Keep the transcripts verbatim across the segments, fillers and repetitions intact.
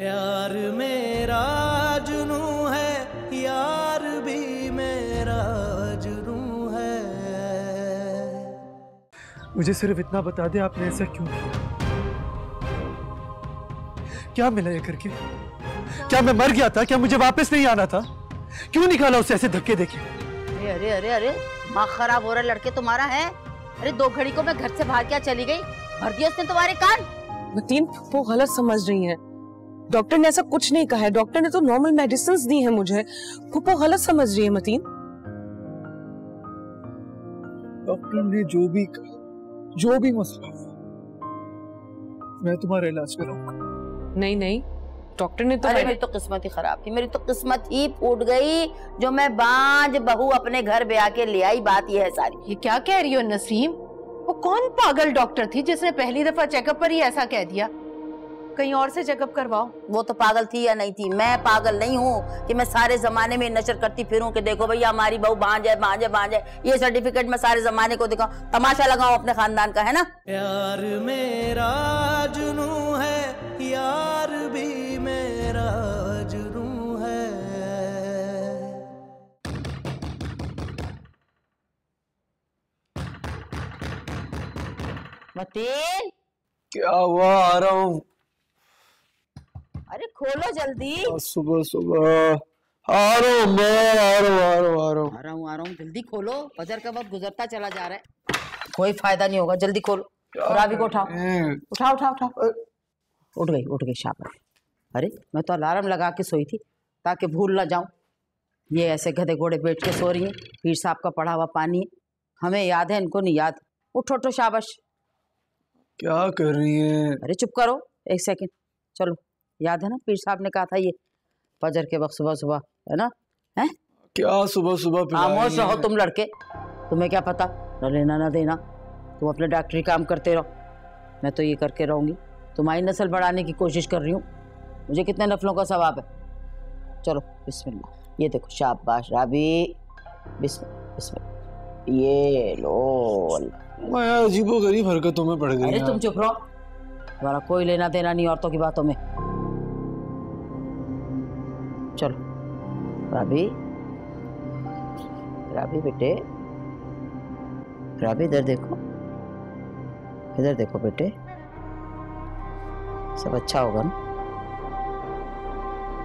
प्यार मेरा जुनू है, यार भी मेरा जुनू है। मुझे सिर्फ इतना बता दे, आपने ऐसा क्यों किया? क्या मिला ये करके? क्या मैं मर गया था? क्या मुझे वापस नहीं आना था? क्यों निकाला उसे ऐसे धक्के देके? अरे अरे अरे अरे माँ खराब हो रहा लड़के तुम्हारा है। अरे दो घड़ी को मैं घर से बाहर क्या चली गई? भर दिया उसने तुम्हारे कान। मतीन वो गलत समझ रही है, डॉक्टर ने ऐसा कुछ नहीं कहा है। डॉक्टर ने तो नॉर्मल मेडिसिंस दी हैं मुझे। वो गलत समझ रही है मतीन। डॉक्टर ने जो भी कहा, जो भी मसला हो, मैं तुम्हारा इलाज कराऊंगा। नहीं नहीं डॉक्टर ने तो, अरे मेरी तो किस्मत ही खराब थी, मेरी तो किस्मत ही फूट गई जो मैं बांझ बहू अपने घर ब्याह के ले आई। बात यह है सारी। ये क्या कह रही हो नसीम? वो कौन पागल डॉक्टर थी जिसने पहली दफा चेकअप पर ही ऐसा कह दिया? कहीं और से चेकअप करवाओ। वो तो पागल थी या नहीं थी, मैं पागल नहीं हूँ कि मैं सारे जमाने में नशर करती फिरूं कि देखो भैया हमारी बहू बांझ है बांझ है बांझ है। ये सर्टिफिकेट मैं सारे जमाने को दिखाऊं, तमाशा लगाऊं अपने खानदान का, है ना? प्यार मेरा जुनू है, यार भी मेरा जुनू है। मतीन क्या हुआ? आ रहा हूँ। अरे खोलो जल्दी। सुबह सुबह आ रहा हूँ मैं, आ रहा हूँ आ रहा हूँ आ रहा हूँ आ रहा हूँ आ रहा हूँ। जल्दी खोलो, फजर का वक्त गुजरता चला जा रहा है, कोई फायदा नहीं होगा। जल्दी खोलो। राबी को उठाओ उठाओ उठाओ उठाओ। उठ गई उठ गई शाबाश। अरे मैं तो अलार्म लगा के सोई थी ताकि भूल ना जाऊँ। ये ऐसे गधे घोड़े बैठ के सो रही हैं। पीर साहब का पढ़ा हुआ पानी है, हमें याद है, इनको नहीं याद। उठो उठो शाबाश। क्या कर रही है? अरे चुप करो एक सेकेंड। चलो याद है ना पीर साहब ने कहा था ये फजर के वक्त सुबह सुबह, है ना? हैं क्या सुबह सुबह? खामोश रहो तुम लड़के, तुम्हें क्या पता, न लेना ना देना। तुम अपने डॉक्टरी काम करते रहो, मैं तो ये करके रहूँगी। तुम्हारी नस्ल बढ़ाने की कोशिश कर रही हूँ, मुझे कितने नफलों का सवाब है। चलो बिस्मिल्लाह। ये देखो शाबाश राबी, बिस्मिल्लाह बिस्मिल्लाह। ये लो। मैं अजीबो गरीब हरकतों में पड़ गई। अरे तुम चुप रहो, तुम्हारा कोई लेना देना नहीं औरतों की बातों में। चलो राबी राबी बेटे, राबी इधर देखो, इधर देखो बेटे, सब अच्छा होगा ना?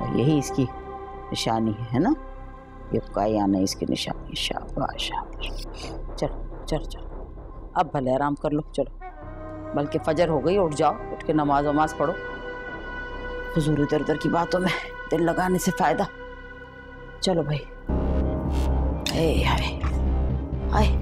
और यही इसकी निशानी है, है ना? ये काई आना इसकी निशानी। शाबाश शाबाश। चलो चलो चलो अब भले आराम कर लो। चलो बल्कि फजर हो गई, उठ जाओ, उठ के नमाज वमाज पढ़ो। हुजूर इधर उधर की बातों में दिल लगाने से फायदा। चलो भाई। ए, आए, आए।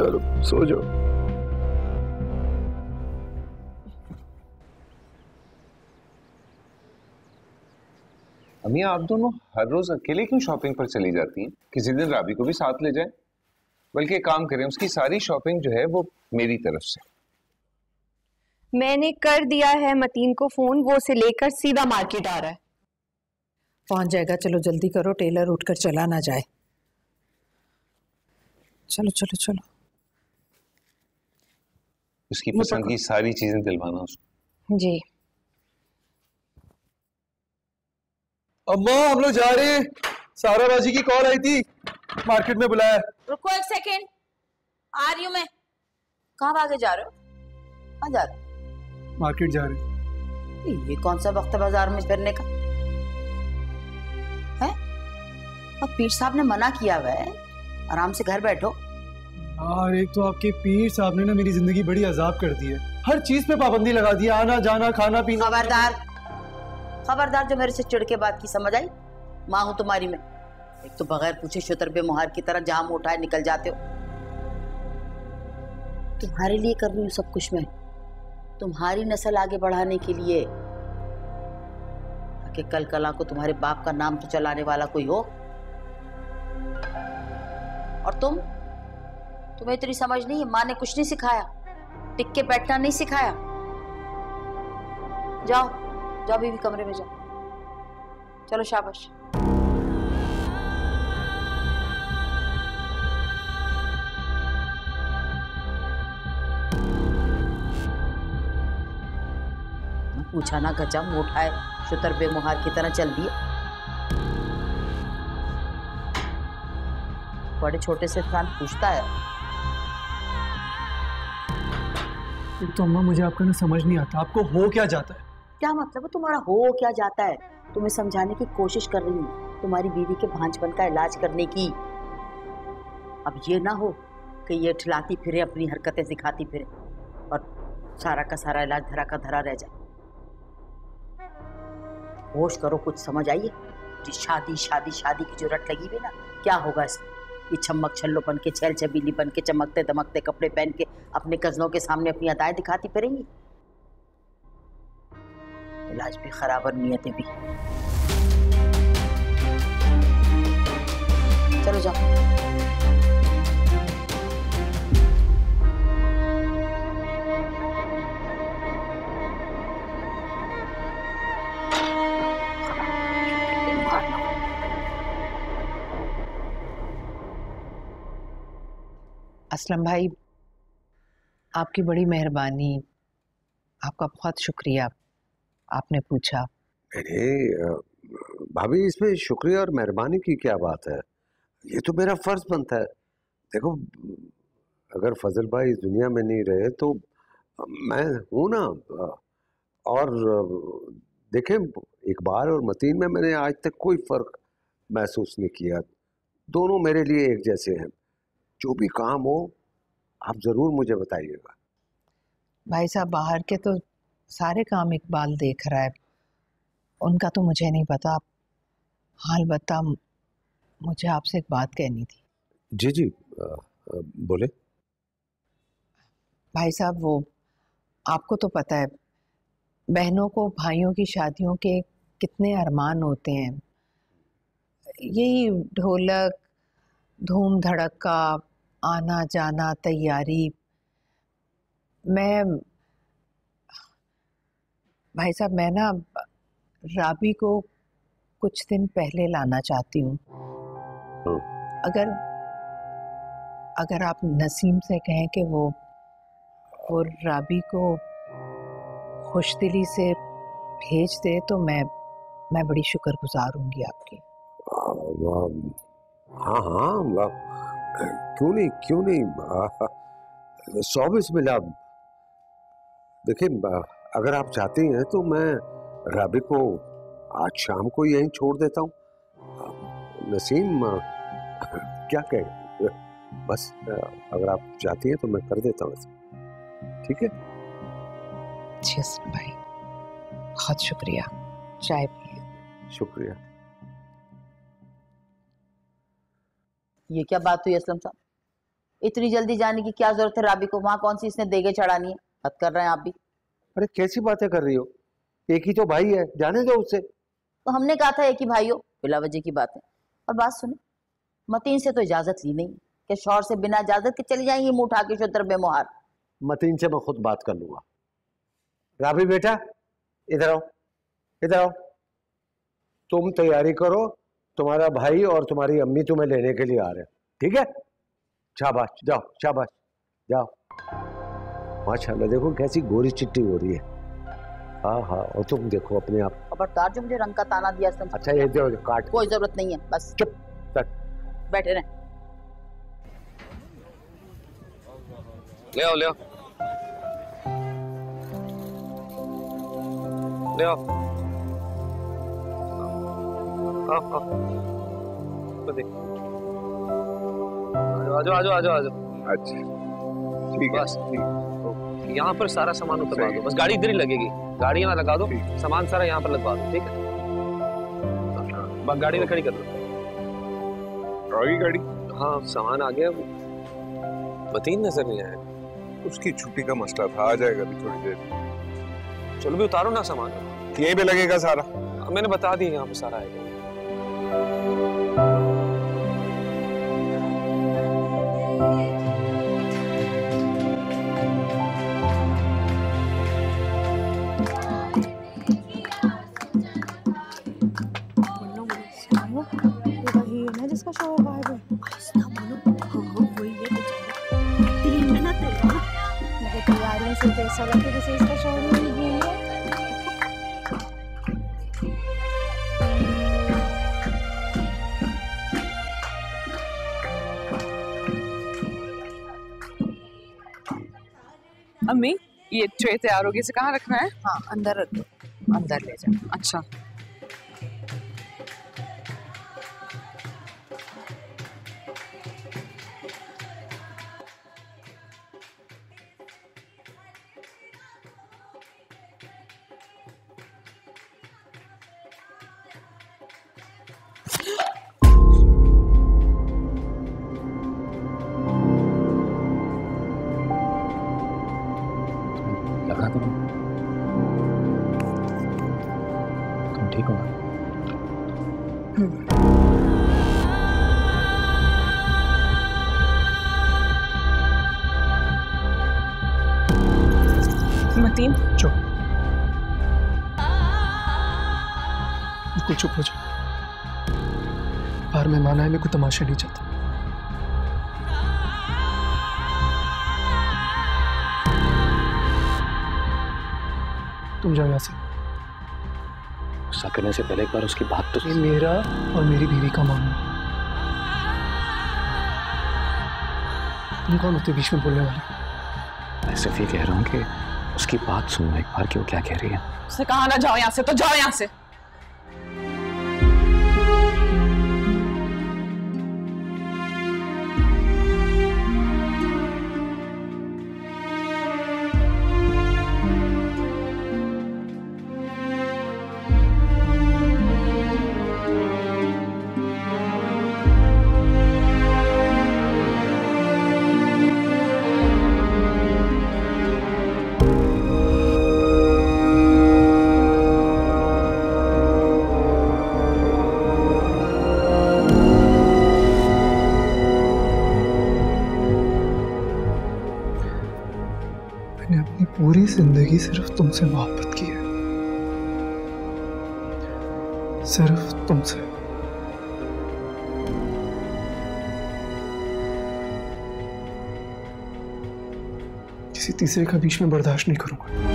चलो सो जाओ। अमिया आप दोनों हर रोज अकेले क्यों शॉपिंग पर चली जाती हैं? किसी दिन राबी को भी साथ ले जाएं, बल्कि काम करें उसकी सारी शॉपिंग जो है वो मेरी तरफ से। मैंने कर दिया है मतीन को फोन, वो उसे लेकर सीधा मार्केट आ रहा है। पहुंच जाएगा, चलो जल्दी करो, टेलर उठकर चला ना जाए। चलो चलो चलो। उसकी पसंद की सारी चीजें दिलवाना उसको। जी अम्मा हम लोग जा रहे हैं, सारा बाजी की कॉल आई थी, मार्केट में बुलाया। रुको एक सेकेंड, आ रही हूँ मैं। कहाँ भागे जा रहे हो? कहाँ जा रहे हो? मार्केट जा रहे। ये कौन सा वक्त है बाजार में फिरने का? है और पीर साहब ने मना किया हुआ है, आराम से घर बैठो। यार एक तो आपके पीर साहब ने ना मेरी जिंदगी बड़ी अजाब कर दी है, हर चीज पे पाबंदी लगा दी, आना जाना खाना पीना। खबरदार खबरदार, जो मेरे से चिड़ के बात की समझ आई? माँ हूँ तुम्हारी मैं, एक तो बगैर पूछे शुतर बे मुहार की तरह जहाँ मुँह उठाए निकल जाते हो। तुम्हारे लिए कर रही हूँ सब कुछ मैं, तुम्हारी नस्ल आगे बढ़ाने के लिए, ताकि कल कला को तुम्हारे बाप का नाम तो चलाने वाला कोई हो। और तुम तुम्हें इतनी समझ नहीं है? माँ ने कुछ नहीं सिखाया, टिक के बैठना नहीं सिखाया। जाओ जाओ बीवी कमरे में जाओ। चलो शाबाश। पूछा ना गजा मोटा है, शुतर बेमुहार की तरह चल दिया। बड़े छोटे से इंसान पूछता है। तो अम्मा मुझे आपका ना समझ नहीं आता, आपको हो क्या जाता है? क्या मतलब है तुम्हारा हो क्या जाता है? तुम्हें समझाने की कोशिश कर रही हूँ तुम्हारी बीवी के भांजपन का इलाज करने की। अब ये ना हो कि ये ठिलाती फिरे, अपनी हरकतें दिखाती फिरे और सारा का सारा इलाज धरा का धरा रह जाए। होश करो, कुछ समझ आइए। शादी शादी शादी की जो रट लगी हुई ना, क्या होगा इसमें? ये छमक छल्लो बन के, छैल छबीली बन के, चमकते दमकते कपड़े पहन के अपने कजनों के सामने अपनी अदाएं दिखाती फिरेंगी। इलाज भी खराब और नियतें भी। चलो जाओ। असलम भाई, आपकी बड़ी मेहरबानी, आपका बहुत शुक्रिया, आपने पूछा। अरे भाभी, इसमें शुक्रिया और मेहरबानी की क्या बात है? ये तो मेरा फ़र्ज़ बनता है। देखो, अगर फजल भाई इस दुनिया में नहीं रहे तो मैं हूँ ना। और देखें, इकबाल और मतीन में मैंने आज तक कोई फ़र्क महसूस नहीं किया, दोनों मेरे लिए एक जैसे हैं। जो भी काम हो आप ज़रूर मुझे बताइएगा। भाई साहब, बाहर के तो सारे काम इकबाल देख रहा है, उनका तो मुझे नहीं पता। हाल बता, मुझे आपसे एक बात कहनी थी। जी जी आ, आ, बोले। भाई साहब, वो आपको तो पता है बहनों को भाइयों की शादियों के कितने अरमान होते हैं। यही ढोलक, धूम धड़का, आना जाना, तैयारी। मैं भाई साहब, मैं ना राबी को कुछ दिन पहले लाना चाहती हूँ। अगर अगर आप नसीम से कहें कि वो वो राबी को खुशदिली से भेज दे तो मैं मैं बड़ी शुक्रगुजार हूँगी आपकी। हाँ हाँ, क्यों नहीं क्यों नहीं, सौ बिस्मिल्लाह। देखिए, अगर आप चाहती हैं तो मैं राबी को आज शाम को यहीं छोड़ देता हूँ। नसीम क्या कहे, बस अगर आप चाहती हैं तो मैं कर देता हूँ। ठीक है भाई, बहुत शुक्रिया। चाय पिए। शुक्रिया। ये क्या बात हुई असलम साहब, इतनी जल्दी जाने की क्या जरूरत है? राबी को वहाँ कौन सी इसने देगे चढ़ानी है? हद कर रहे हैं आप भी। अरे कैसी बातें कर रही हो, एक ही तो भाई है, जाने दो उससे। तो हमने कहा था एक ही भाई हो, बिलावजी की बात है। और बात सुने, मतीन से तो इजाजत ली नहीं कि शौहर से बिना इजाजत के चली जाएंगी मुँह उठा के शुद्र बेमुहार। मतीन से मैं खुद बात कर लूंगा। राबी बेटा, इधर आओ, इधर आओ। तुम तैयारी करो, तुम्हारा भाई और तुम्हारी अम्मी तुम्हें लेने के लिए आ रहे हैं। ठीक है, शाबाश, जाओ शाबाश जाओ। माशाल्लाह, देखो कैसी गोरी चिट्टी हो रही है। हाँ हाँ, और तुम देखो अपने आप। खबरदार जो मुझे रंग का ताना दिया। अच्छा ये दो काट, कोई जरूरत नहीं है, बस चुप बैठे रहे। ले आओ ले आओ ले आओ। हाँ हाँ, तो देख, आजो आजो आजो आजो। अच्छा ठीक है, ठीक। यहाँ पर सारा सामान उतरवा दो, बस गाड़ी इधर ही लगेगी। गाड़ी यहाँ लगा दो, सामान सारा यहाँ पर लगवा दो। ठीक है, बस गाड़ी में खड़ी कर दो। आगे गाड़ी? हाँ, सामान आ गया। मतीन नजर नहीं आया, उसकी छुट्टी का मसला था, आ जाएगा अभी थोड़ी देर। चलो भी उतारो ना सामान, यहीं पे लगेगा सारा। मैंने बता दिया यहाँ पे सारा आएगा। की तैयारियों से जैसा लगे जैसे इसका शोरूम भी है। अम्मी ये ट्रे तैयार होगी, इसे कहाँ रखना है? हाँ अंदर रख दो, अंदर ले जाओ। अच्छा मतीन चुप, बिल्कुल चुप हो जाओ। बाहर मेहमान आए, मैं कोई तमाशा नहीं चाहता। तुम जाओ यहाँ से। गुस्सा करने से पहले एक बार उसकी बात तो। ये मेरा और मेरी बीवी का मामला, तुम कौन होते बीच में बोलने वाले? मैं सिर्फ ये कह रहा हूँ कि उसकी बात सुनो एक बार कि वो क्या कह रही है। उसने कहा ना जाओ यहाँ से, तो जाओ यहाँ से। पूरी जिंदगी सिर्फ तुमसे मोहब्बत की है, सिर्फ तुमसे। किसी तीसरे का बीच में बर्दाश्त नहीं करूंगा।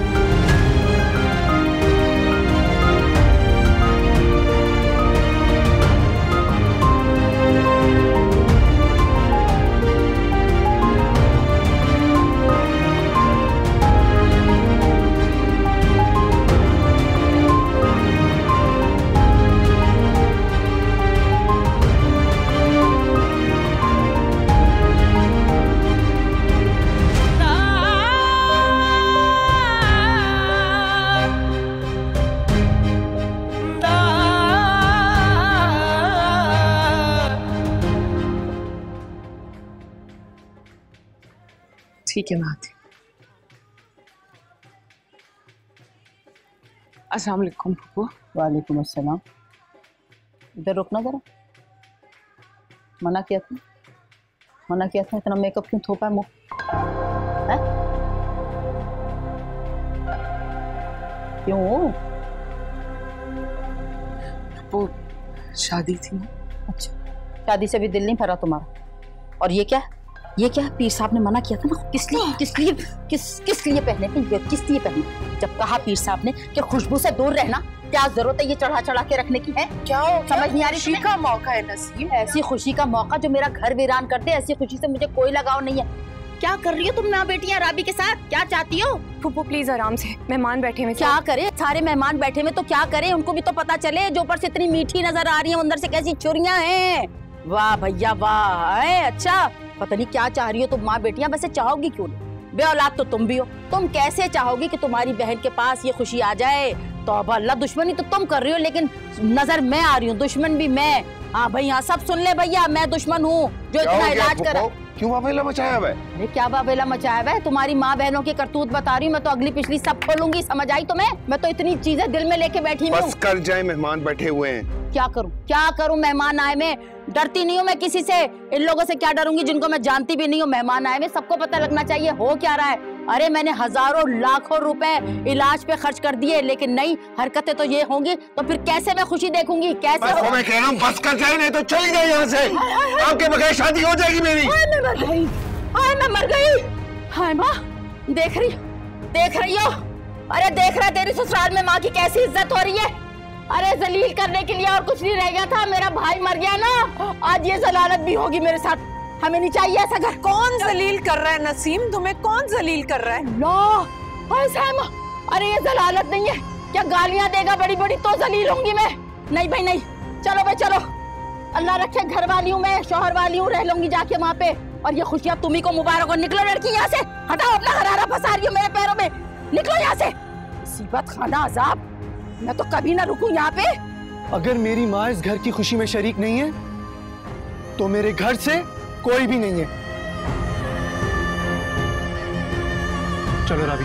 ठीक है माती। अस्सलाम वालेकुम फुफू। वालेकुम अस्सलाम। इधर रुकना जरा। मना किया था, मना किया था। इतना मेकअप क्यों थोपा है मुँह? क्यों? वो शादी थी ना। अच्छा, शादी से भी दिल नहीं भरा तुम्हारा? और ये क्या है? ये क्या? पीर साहब ने मना किया था ना। किस लिए किस लिए किस किस लिए पहने थे? किस लिए पहने? जब कहा पीर साहब ने कि खुशबू से दूर रहना, क्या जरूरत है ये चढ़ा चढ़ा के रखने की है? क्या हो, समझ नहीं आ रही? खुशी का मौका है नसीम, ऐसी खुशी का मौका जो मेरा घर वीरान कर दे, ऐसी खुशी से मुझे कोई लगाव नहीं है। क्या कर रही हो तुम ना बेटियां राबी के साथ? क्या चाहती हो? फुप्पू प्लीज आराम से, मेहमान बैठे हुए। क्या करे? सारे मेहमान बैठे हुए तो क्या करे? उनको भी तो पता चले। जो ऊपर से इतनी मीठी नजर आ रही है, अंदर से कैसी छुरियां हैं। वाह भैया वाह। अच्छा पता नहीं क्या चाह रही हो तुम माँ बेटियां। वैसे चाहोगी क्यों नहीं? बेऔलाद तो तुम भी हो। तुम कैसे चाहोगी कि तुम्हारी बहन के पास ये खुशी आ जाए? तौबा अल्लाह, दुश्मनी तो तुम कर रही हो लेकिन नजर मैं आ रही हूँ, दुश्मन भी मैं। हाँ भैया सब सुन ले भैया, मैं दुश्मन हूँ जो इतना इलाज कर। क्यों बाबेला मचाया हुआ है? अरे क्या बाबेला मचाया हुआ है? तुम्हारी माँ बहनों की करतूत बता रही हूँ मैं, तो अगली पिछली सब खोलूंगी। समझ आई तुम्हें? मैं तो इतनी चीजें दिल में लेके बैठी हूँ। बस कर जाए, मेहमान बैठे हुए हैं। क्या करूँ क्या करूँ? मेहमान आए, मैं डरती नहीं हूँ मैं किसी से। इन लोगों से क्या डरूंगी जिनको मैं जानती भी नहीं हूँ? मेहमान आए, मैं सबको पता लगना चाहिए हो क्या रहा है। अरे मैंने हजारों लाखों रुपए इलाज पे खर्च कर दिए लेकिन नहीं, हरकतें तो ये होंगी तो फिर कैसे मैं खुशी देखूंगी? कैसे बस, मैं कह रहा हूं, बस कर जाए नहीं तो चली जाए यहाँ से। आपके बगैर शादी हो जाएगी मेरी। हाय मैं मर गई, हाय मैं मर गई। हाय माँ देख रही देख रही हो? अरे देख रहा तेरी ससुराल में माँ की कैसी इज्जत हो रही है। अरे जलील करने के लिए और कुछ नहीं रह गया था, मेरा भाई मर गया ना, आज ये जलालत भी होगी मेरे साथ। हमें नहीं चाहिए ऐसा घर। कौन जलील कर रहा है नसीम, तुम्हें कौन जलील कर रहा है? लो, अरे ये जलालत नहीं है क्या? गालियां देगा बड़ी बड़ी तो जलील होंगी मैं? नहीं भाई नहीं, चलो भाई चलो, अल्लाह रखे घर वाली हूँ मैं, शोहर वाली हूँ, रह लूंगी जाके वहाँ पे। और ये खुशियाँ तुम्ही को मुबारक हो। निकलो लड़की यहाँ से, हटाओ अपना हरारा फंसा रही हो मेरे पैरों में, निकलो यहाँ से। मुसीबत खाना अजाब, मैं तो कभी ना रुकूं यहाँ पे। अगर मेरी माँ इस घर की खुशी में शरीक नहीं है तो मेरे घर से कोई भी नहीं है। चलो राबी।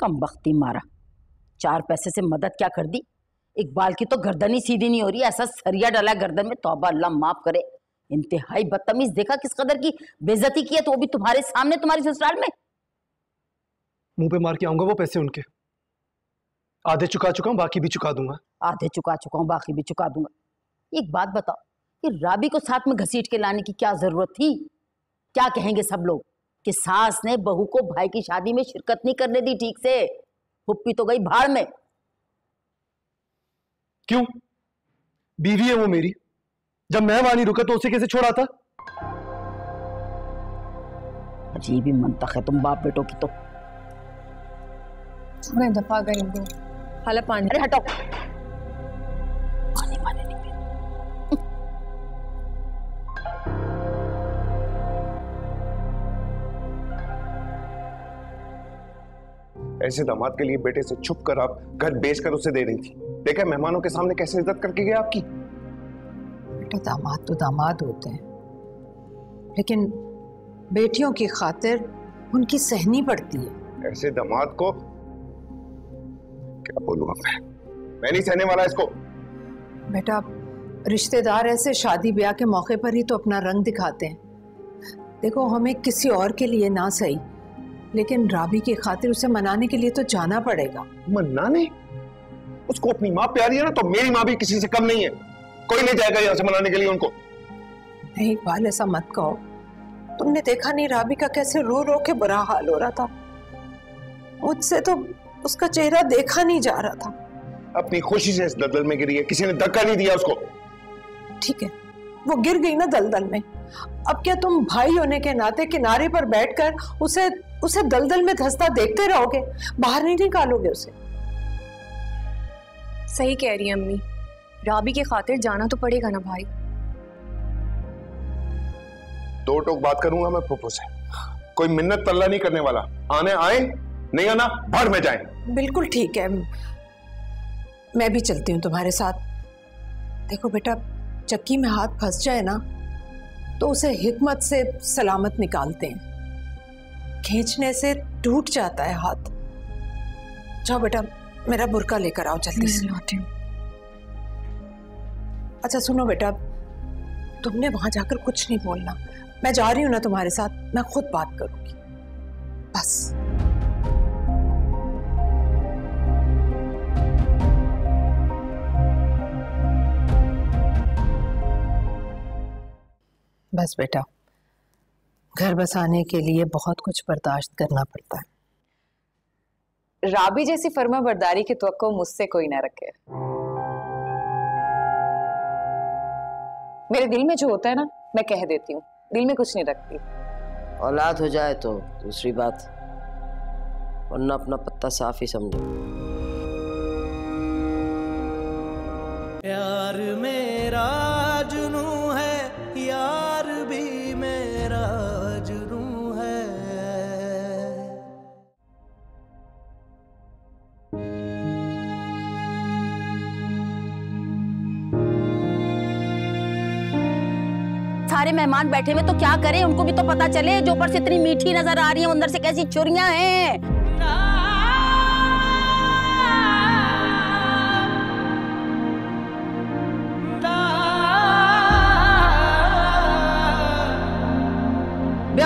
कम बख्ती मारा, चार पैसे से मदद क्या कर दी। इकबाल की तो गर्दन ही सीधी नहीं हो रही, ऐसा सरिया डाला गर्दन में, तौबा अल्लाह माफ करे। इंतहाई बदतमीज, देखा किस कदर की बेइज्जती की है, तो वो भी तुम्हारे सामने, तुम्हारी ससुराल में। मुंह पे मार के आऊंगा वो पैसे उनके। आधे चुका चुका हूँ, बाकी भी चुका दूंगा। आधे चुका चुका हूँ, बाकी भी चुका दूंगा। एक बात बताओ कि राबी को साथ में घसीट के लाने की क्या जरूरत थी? क्या कहेंगे सब लोग कि सास ने बहू को भाई की शादी में शिरकत नहीं करने दी ठीक से। हुप्पी तो गई भाड़ में। क्यों? बीवी है वो मेरी, जब मैं वहां नहीं रुका तो उसे कैसे छोड़ा था? अजीब ही मनतक है तुम बाप बेटों की तो। मैं दफा गई हूं, हाला पानी। अरे हटो, पानी पानी नहीं ऐसे दामाद के लिए बेटे से छुप कर आप घर बेचकर उसे दे रही थी। देखा मेहमानों के सामने कैसे इज्जत करके गया आपकी। बेटा दामाद तो दामाद होते हैं, लेकिन बेटियों की खातिर उनकी सहनी पड़ती है। ऐसे दामाद को क्या बोलूं मैं, मैं नहीं सहने वाला इसको। बेटा रिश्तेदार ऐसे शादी ब्याह के मौके पर ही तो अपना रंग दिखाते हैं। देखो हमें किसी और के लिए ना सही, लेकिन राबी की खातिर उसे मनाने के लिए तो जाना पड़ेगा। मनाने? उसको अपनी माँ प्यारी है ना, तो मेरी माँ भी किसी से कम नहीं है। कोई नहीं जाएगा यहाँ से मनाने के लिए उनको। नहीं इकबाल ऐसा मत कहो, तुमने देखा नहीं राबी का कैसे रो रो के बुरा हाल हो रहा था। मुझसे तो उसका चेहरा देखा नहीं जा रहा था। अपनी खुशी से इस दलदल में गिरी है, किसी ने धक्का नहीं दिया उसको। ठीक है वो गिर गई ना दलदल में, अब क्या तुम भाई होने के नाते किनारे पर बैठकर उसे उसे दलदल में धंसता देखते रहोगे? बाहर नहीं निकालोगे उसे? सही कह रही है अम्मी, राबी के खातिर जाना तो पड़ेगा ना भाई। दो टोक बात करूंगा मैं फूफू से, कोई मिन्नत तल्ला नहीं करने वाला। आने आए, नहीं आना भाड़ में जाए। बिल्कुल ठीक है, मैं भी चलती हूँ तुम्हारे साथ। देखो बेटा चक्की में हाथ फंस जाए ना तो उसे हिकमत से सलामत निकालते हैं, खींचने से टूट जाता है हाथ। जाओ बेटा मेरा बुरका लेकर आओ जल्दी से। अच्छा सुनो बेटा, तुमने वहां जाकर कुछ नहीं बोलना, मैं जा रही हूं ना तुम्हारे साथ, मैं खुद बात करूंगी बस। बस बेटा घर बसाने के लिए बहुत कुछ बर्दाश्त करना पड़ता है। राबी जैसी फर्मा बर्दारी की तवक्को मुझसे कोई ना रखे। मेरे दिल में जो होता है ना मैं कह देती हूँ, दिल में कुछ नहीं रखती। औलाद हो जाए तो दूसरी बात, वरना अपना पत्ता साफ ही समझो। प्यार मेरा जुनू है, यार भी मेरा जुनू है। सारे मेहमान बैठे हुए तो क्या करें, उनको भी तो पता चले। जो ऊपर से इतनी मीठी नजर आ रही है, अंदर से कैसी छुरियां हैं।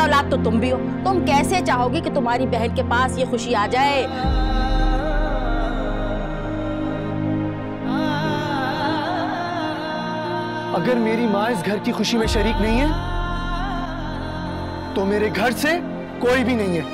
औलाद तो तुम भी हो, तुम कैसे चाहोगे कि तुम्हारी बहन के पास ये खुशी आ जाए। अगर मेरी माँ इस घर की खुशी में शरीक नहीं है तो मेरे घर से कोई भी नहीं है।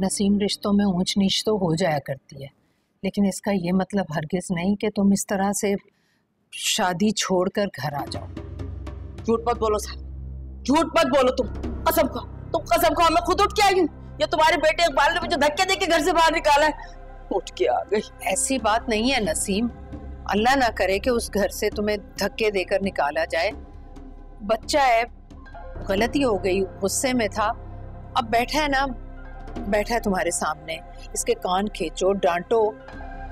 नसीम, रिश्तों में ऊंच नीच तो हो जाया करती है, लेकिन इसका ये मतलब हरगिज़ नहीं कि तुम इस तरह से शादी छोड़कर घर आ जाओ। झूठ मत बोलो साहब, झूठ मत बोलो तुम। कसम खाओ, तुम कसम खाओ। मैं खुद उठ के आई हूँ, ये तुम्हारे बेटे इकबाल ने मुझे धक्के देके घर से बाहर निकाला है। उठ के आ गई। ऐसी बात नहीं है नसीम, अल्लाह ना करे कि उस घर से तुम्हें धक्के देकर निकाला जाए। बच्चा है, गलती हो गई, गुस्से में था। अब बैठा है ना, बैठा है तुम्हारे सामने, इसके कान खींचो, डांटो।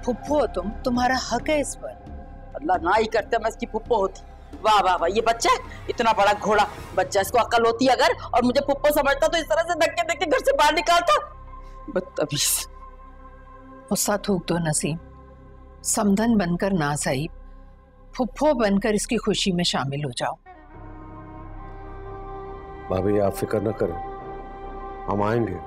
फुप्पो तुम, तुम्हारा हक है इस पर। अल्लाह ना ही करते मैं इसकी फुप्पो होती। वाह वाह वाह, ये बच्चा इतना बड़ा घोड़ा बच्चा, इसको अकल होती अगर और मुझे फुप्पो समझता तो इस तरह से धक्के देके घर से बाहर निकालता। बदतमीज। गुस्सा थूक दो नसीम, समधन बनकर ना सही, फुप्पो बनकर इसकी खुशी में शामिल हो जाओ। भाभी आप फिक्र न करें, हम आएंगे,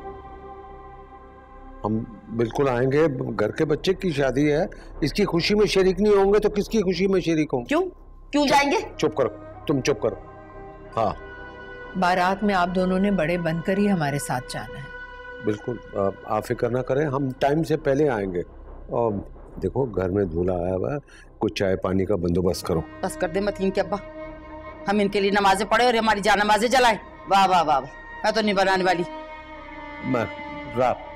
हम बिल्कुल आएंगे। घर के बच्चे की शादी है, इसकी खुशी में शरीक नहीं होंगे तो किसकी खुशी में शरीक होंगे? क्यों क्यों जाएंगे? चुप करो तुम, चुप करो। हाँ, बारात में आप दोनों ने बड़े बनकर ही हमारे साथ जाना है। बिल्कुल, आप फिक्र ना करें, हम टाइम से पहले आएंगे। और देखो घर में दूल्हा आया हुआ है, कुछ चाय पानी का बंदोबस्त करो। बस कर दे मतीन के अब्बा, हम इनके लिए नमाजें पढ़े और हमारी जान नमाजें जलाए। वाह वाह वाह, मैं तो नहीं बनाने वाली।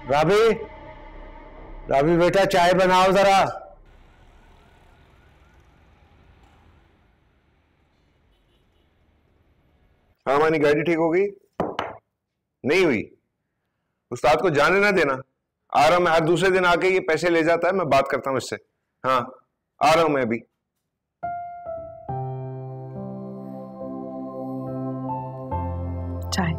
राबी, राबी बेटा चाय बनाओ जरा। हाँ, हमारी गाड़ी ठीक हो गई? नहीं हुई? उस्ताद को जाने ना देना। आ रहा हूं मैं, हर दूसरे दिन आके ये पैसे ले जाता है, मैं बात करता हूं इससे। हाँ आ रहा हूं मैं अभी। चाय।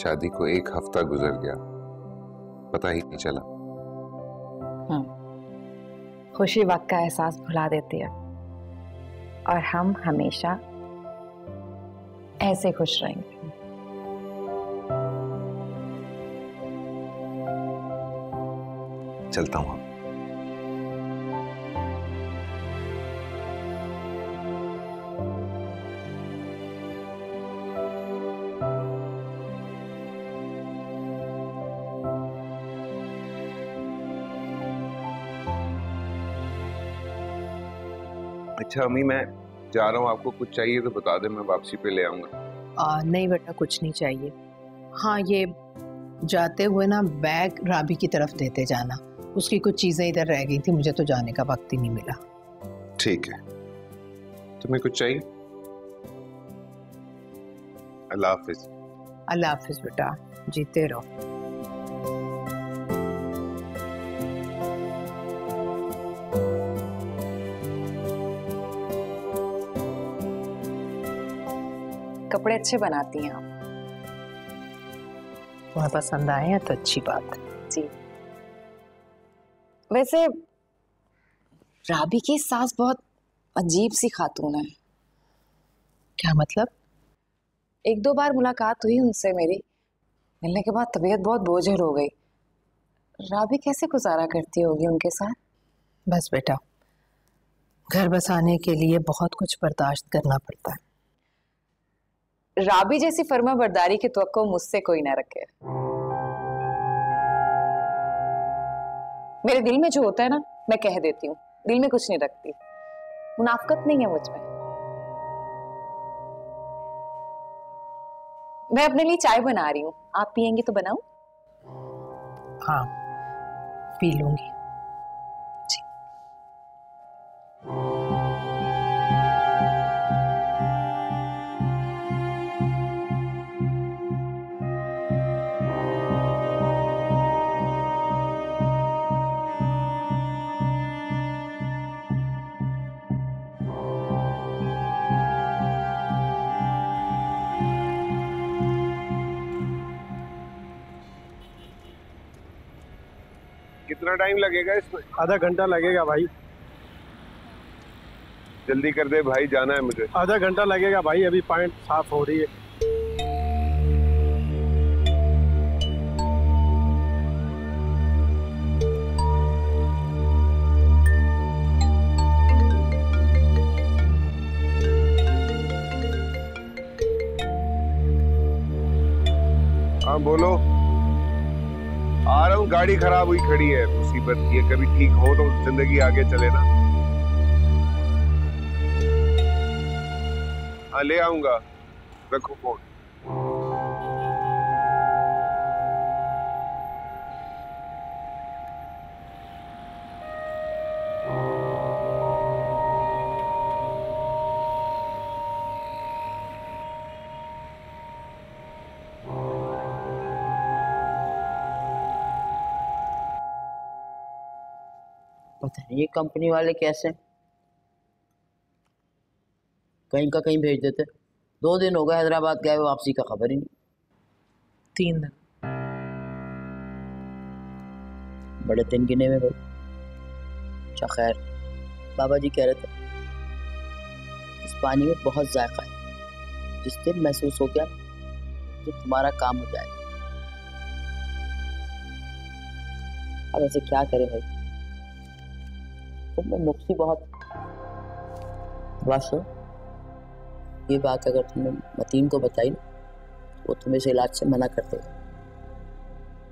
शादी को एक हफ्ता गुजर गया, पता ही नहीं चला। हम्म, खुशी वक्त का एहसास भुला देती है और हम हमेशा ऐसे खुश रहेंगे। चलता हूं। अच्छा अम्मी, मैं जा रहा हूँ, आपको कुछ चाहिए तो बता दे, मैं वापसी पे ले आऊंगा। नहीं बेटा, कुछ नहीं चाहिए। हाँ, ये जाते हुए ना बैग राबी की तरफ देते जाना, उसकी कुछ चीजें इधर रह गई थी, मुझे तो जाने का वक्त ही नहीं मिला। ठीक है, तुम्हें कुछ चाहिए? अल्लाह हाफिज। अल्लाह हाफिज बेटा, जीते रहो। कपड़े अच्छे बनाती हैं आप, तुम्हें पसंद आए हैं तो अच्छी बात जी। वैसे राबी की सास बहुत अजीब सी खातून है। क्या मतलब? एक दो बार मुलाकात हुई उनसे मेरी, मिलने के बाद तबीयत बहुत बोझिल हो गई। राबी कैसे गुजारा करती होगी उनके साथ? बस बेटा, घर बसाने के लिए बहुत कुछ बर्दाश्त करना पड़ता है। राबी जैसी फर्मा बर्दारी की तवक्को मुझसे कोई ना रखे। मेरे दिल में जो होता है ना मैं कह देती हूँ, दिल में कुछ नहीं रखती, मुनाफकत नहीं है मुझ में। मैं अपने लिए चाय बना रही हूँ, आप पियेंगी तो बनाऊं? हाँ पी लूंगी। कितना टाइम लगेगा इसमें? आधा घंटा लगेगा भाई। जल्दी कर दे भाई, जाना है मुझे। आधा घंटा लगेगा भाई, अभी पॉइंट साफ हो रही है। हाँ बोलो। आ रहा हूँ, गाड़ी खराब हुई खड़ी है, मुसीबत ये कभी ठीक हो तो जिंदगी आगे चले ना। हाँ ले आऊंगा, रखो फोन। पता नहीं ये कंपनी वाले कैसे कहीं का कहीं भेज देते। दो दिन हो गए हैदराबाद गए, वापसी का खबर ही नहीं। तीन दिन बड़े दिन गिने में भाई। अच्छा खैर, बाबा जी कह रहे थे इस पानी में बहुत जायका है, जिस दिन महसूस हो गया तो तुम्हारा काम हो जाएगा। अब ऐसे क्या करें भाई, नुकसी बहुत। वाशो ये बात अगर तुमने मतीन को बताई ना वो तुम्हें इस इलाज से मना कर देगा,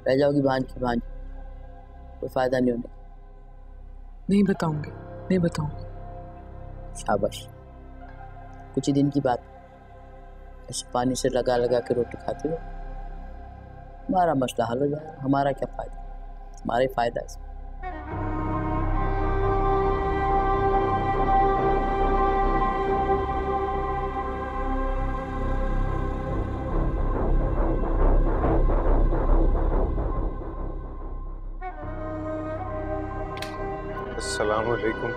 रह जाओगी भांज की भांज, कोई फायदा नहीं होने। नहीं बताऊंगी, नहीं बताऊंगी। शाबाश, कुछ ही दिन की बात। इस पानी से लगा लगा के रोटी खाते हो, हमारा मसला हल हो जाए। हमारा क्या फायदा, हमारा ही फायदा है। वालेकुम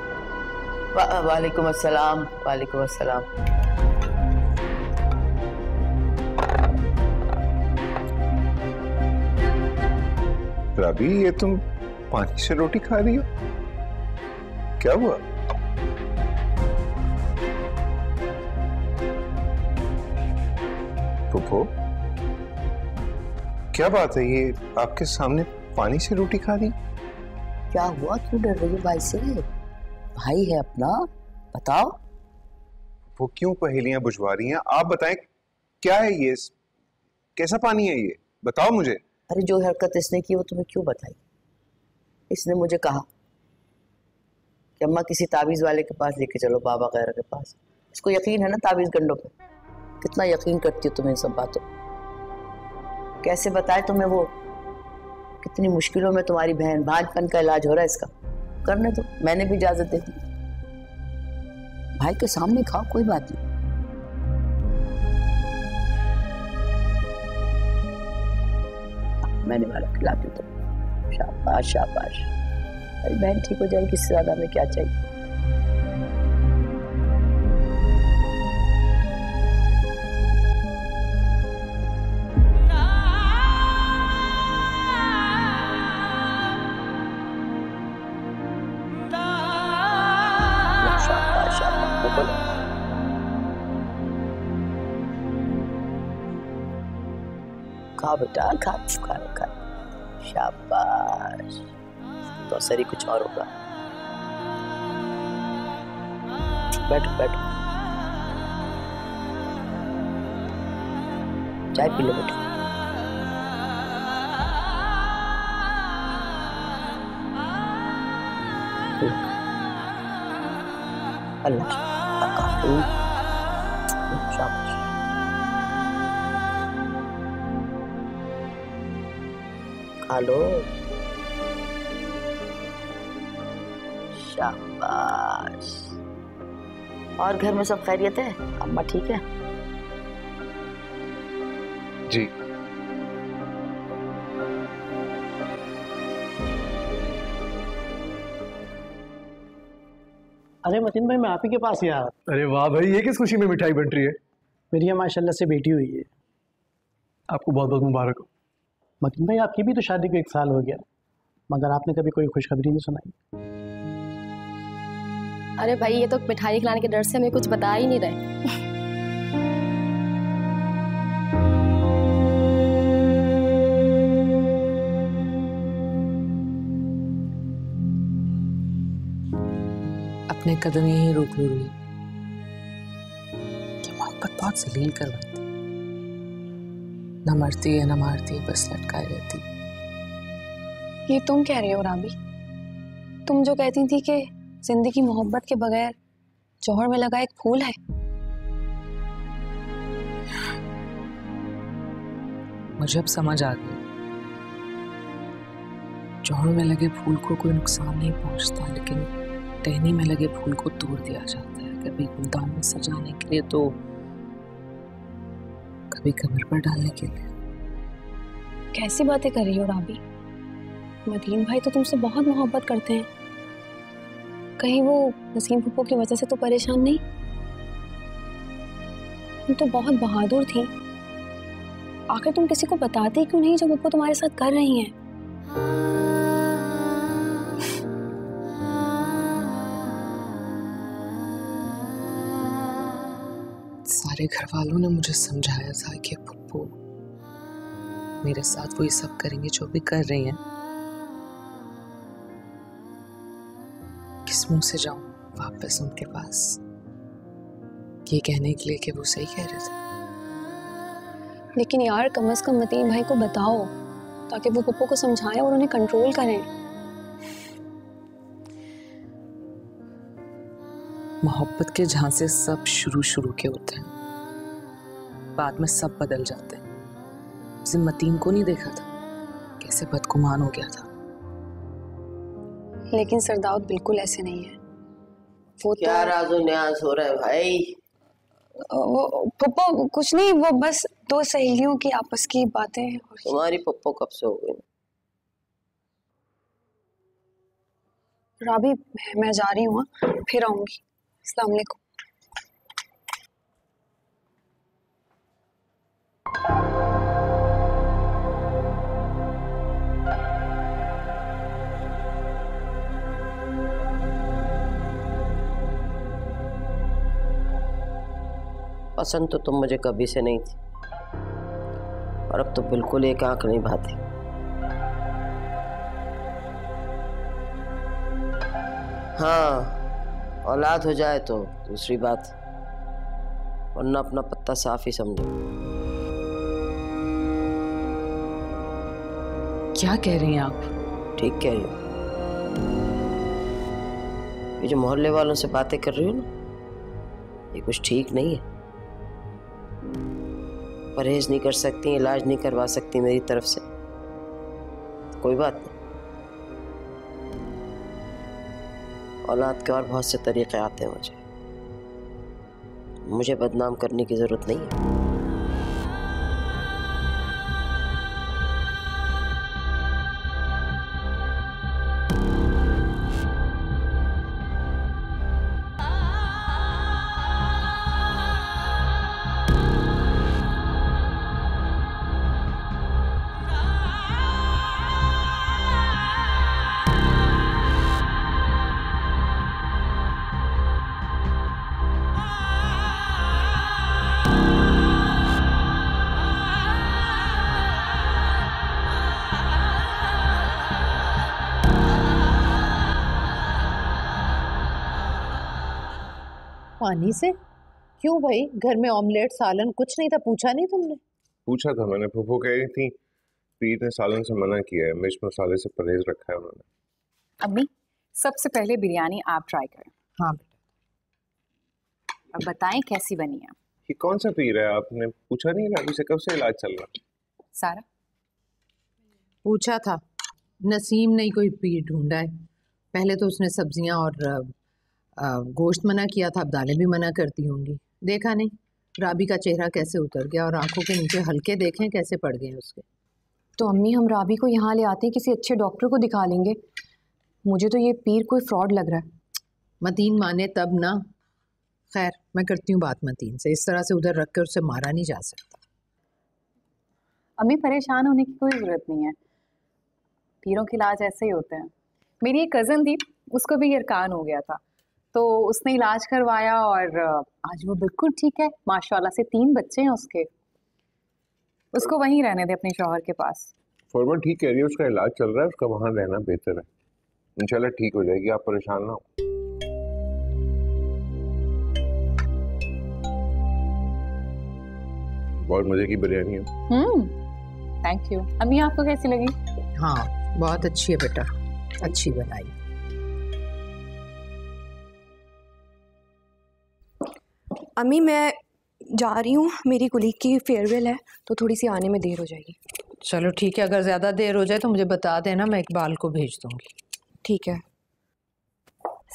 वालेकुम अस्सलाम, वालेकुम अस्सलाम। राबी ये तुम पानी से रोटी खा रही हो, क्या हुआ? पुप्पो क्या बात है, ये आपके सामने पानी से रोटी खा रही है? क्या हुआ, क्यों डर रही हो भाई से? भाई है अपना, बताओ। वो क्यों पहेलियां बुझवा रही हैं, आप बताएं क्या है ये, कैसा पानी है ये, बताओ मुझे। अरे जो हरकत इसने की वो तुम्हें क्यों बताई? इसने मुझे कहा कि अम्मा किसी ताबीज वाले के पास लेके चलो, बाबा गैर के पास। इसको यकीन है ना ताबीज गंडों पे, कितना यकीन करती हो तुम इन सब बातों। कैसे बताए तुम्हें वो, कितनी मुश्किलों में तुम्हारी बहन, भांजपन का इलाज हो रहा है इसका। करने दो, मैंने भी इजाजत दे दी। भाई के सामने खाओ, कोई बात नहीं। मैंने वाला खिला दिया तो शाबाश शाबाश। अरे बहन ठीक हो जाएगी, इससे ज्यादा हमें क्या चाहिए। खा बेटा खा, खा खा शाबाश। तो सर ही कुछ और होगा, बैठो बैठो। चाय पी लो बेटा। अल्लाह खा लो। शाबाश। और घर में सब खैरियत है? अम्मा ठीक है? जी। अरे मतीन भाई, मैं आप ही के पास यार। अरे वाह भाई, ये किस खुशी में मिठाई बन रही है? मेरी माशाल्लाह से बेटी हुई है। आपको बहुत बहुत मुबारक हो। मतीन भाई, आपकी भी तो शादी को एक साल हो गया, मगर आपने कभी कोई खुशखबरी नहीं सुनाई। अरे भाई, ये तो मिठाई खिलाने के डर से हमें कुछ बता ही नहीं रहे। अपने कदम यहीं रोक लू रही कि मोहब्बत बहुत जलील करवाती, ना मरती है ना मारती, बस लटकाए रहती। ये तुम कह रही हो राबी? तुम जो कहती थी कि जिंदगी मोहब्बत के बगैर जोहर में लगा एक फूल है। मुझे अब समझ आ गई, जोहर में लगे फूल को कोई नुकसान नहीं पहुंचता, लेकिन टहनी में लगे फूल को तोड़ दिया जाता है। कभी गुलदान में सजाने के लिए तो कभी कमर पर डालने के लिए। कैसी बातें कर रही हो राबी? मतीन भाई तो तुमसे बहुत मोहब्बत करते हैं, कहीं वो नसीम फूफो की वजह से तो परेशान नहीं? तुम तो बहुत बहादुर थी, आखिर तुम किसी को बताती क्यों नहीं जो मुझको तुम्हारे साथ कर रही हैं? सारे घर वालों ने मुझे समझाया था कि फूफो मेरे साथ वो ये सब करेंगे जो भी कर रही हैं। मुंह से जाऊं वापस उनके पास ये कहने के लिए कि वो सही कह रहे थे? लेकिन यार, कम अज कम मतीन भाई को बताओ ताकि वो पप्पू को समझाएं और उन्हें कंट्रोल करें। मोहब्बत के झांसे सब शुरू शुरू के होते हैं, बाद में सब बदल जाते हैं। सिर्फ मतीन को नहीं देखा था कैसे बदगुमान हो गया था। लेकिन सरदाउद बिल्कुल ऐसे नहीं है। वो क्या तो... राज़ो न्याज़ हो रहा है भाई? वो पप्पो कुछ नहीं, वो बस दो सहेलियों की आपस की बातें। तुम्हारी पप्पो कब से हो गई? राबी, मैं जा रही हूँ, फिर आऊंगी। अस्सलाम वालेकुम। पसंद तो तुम मुझे कभी से नहीं थी, और अब तो बिल्कुल एक आंख नहीं भाती। हाँ, औलाद हो जाए तो दूसरी बात, वरना अपना पत्ता साफ ही समझो। क्या कह रही हैं आप? ठीक कह रही हो। ये जो मोहल्ले वालों से बातें कर रही हो ना, ये कुछ ठीक नहीं है। परहेज नहीं कर सकती, इलाज नहीं करवा सकती मेरी तरफ से। कोई बात नहीं, औलाद के और बहुत से तरीक़े आते हैं। मुझे मुझे बदनाम करने की ज़रूरत नहीं है। पानी से? क्यों भाई, घर में ऑमलेट सालन कुछ नहीं था? पूछा नहीं तुमने? पूछा था मैंने, फूफो कह रही थी पीर ने सालन से मना किया है, मिर्च मसाले से परहेज रखा है उन्होंने। अम्मी सबसे पहले बिरयानी आप ट्राई करें। हाँ बेटा। अब बताएं कैसी बनी है। ये कौन सा पीर है, आपने पूछा नहीं राबी से कब से इलाज चल रहा है? सारा पूछा था, नसीम ने कोई पीर ढूंढा है। पहले तो उसने सब्जियां और गोश्त मना किया था, अब दालें भी मना करती होंगी। देखा नहीं राबी का चेहरा कैसे उतर गया और आंखों के नीचे हल्के देखें कैसे पड़ गए उसके। तो अम्मी हम राबी को यहाँ ले आते हैं, किसी अच्छे डॉक्टर को दिखा लेंगे। मुझे तो ये पीर कोई फ्रॉड लग रहा है। मतीन माने तब ना। खैर मैं करती हूँ बात मतीन से, इस तरह से उधर रख कर उससे मारा नहीं जा सकता। अम्मी परेशान होने की कोई ज़रूरत नहीं है, पीरों के इलाज ऐसे ही होते हैं। मेरी एक कज़न थी, उसको भी यरकान हो गया था, तो उसने इलाज करवाया और आज वो बिल्कुल ठीक है माशाल्लाह से। तीन बच्चे हैं उसके, उसको वहीं रहने दे अपने शौहर के पास। फॉरवर्ड ठीक कह रही है, उसका इलाज चल रहा है, उसका वहाँ रहना बेहतर है, इंशाल्लाह ठीक हो जाएगी, आप परेशान ना हो। बहुत मजे की बिरयानी है। Hmm, thank you. अम्मी आपको कैसी लगी? हाँ बहुत अच्छी है बेटा, अच्छी बनाई। अम्मी मैं जा रही हूँ, मेरी कुलीग की फेयरवेल है तो थोड़ी सी आने में देर हो जाएगी। चलो ठीक है, अगर ज़्यादा देर हो जाए तो मुझे बता देना, मैं इकबाल को भेज दूँगी। ठीक है।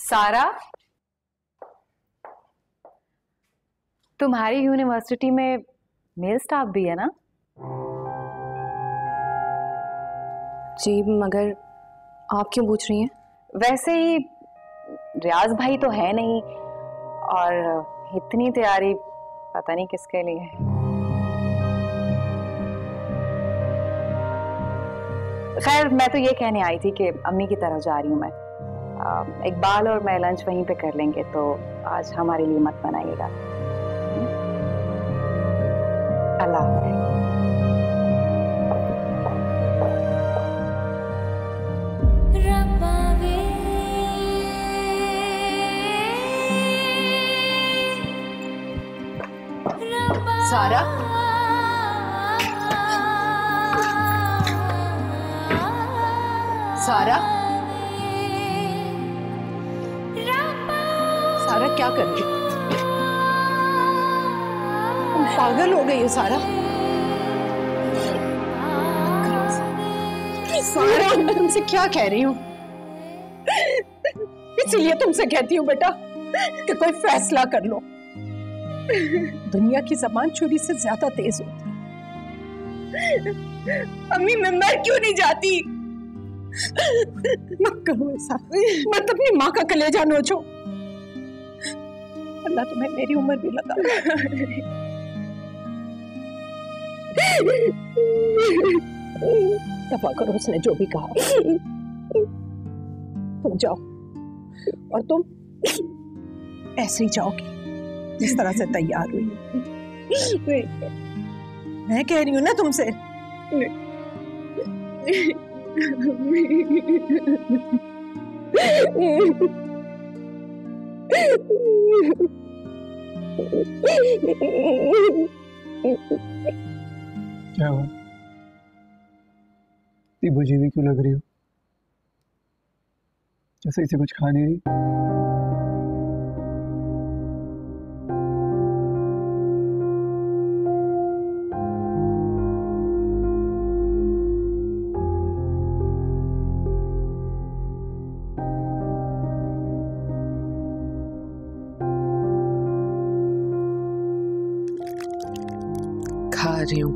सारा तुम्हारी यूनिवर्सिटी में मेल स्टाफ भी है ना? जी मगर आप क्यों पूछ रही हैं? वैसे ही रियाज भाई तो है नहीं और इतनी तैयारी पता नहीं किसके लिए है। खैर मैं तो ये कहने आई थी कि अम्मी की तरफ जा रही हूँ मैं। इकबाल और मैं लंच वहीं पे कर लेंगे, तो आज हमारे लिए मत बनाइएगा। अल्लाह हाफ़िज़। सारा सारा सारा क्या कर रही? तुम पागल हो गई हो सारा। सारा मैं तुमसे क्या कह रही हूँ, इसलिए तुमसे कहती हूँ बेटा कि कोई फैसला कर लो। दुनिया की ज़बान छुरी से ज्यादा तेज होती है। अम्मी मैं मर क्यों नहीं जाती? मत करो ऐसा, मत अपनी माँ का कलेजा नोचो। अल्लाह तुम्हें मेरी उम्र भी लगा। दफा करो उसने जो भी कहा। तुम जाओ, और तुम ऐसे ही जाओगी जिस तरह से तैयार हुई। मैं कह रही हूँ ना तुमसे। क्या हुआ? इतनी बुझी क्यों लग रही हो, जैसे इसे कुछ खा नहीं रही?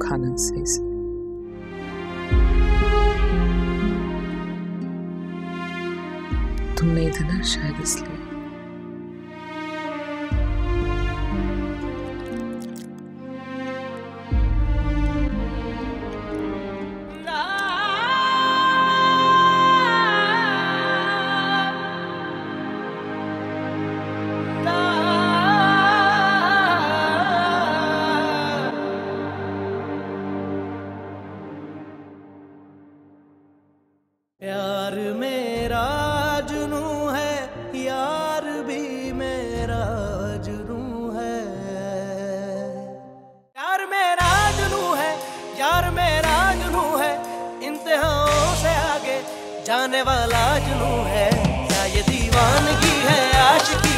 खाना सही से। तुम नहीं थे ना शायद इसलिए। मेरा जुनू है मजनू है, ये दीवानगी है आशिकी।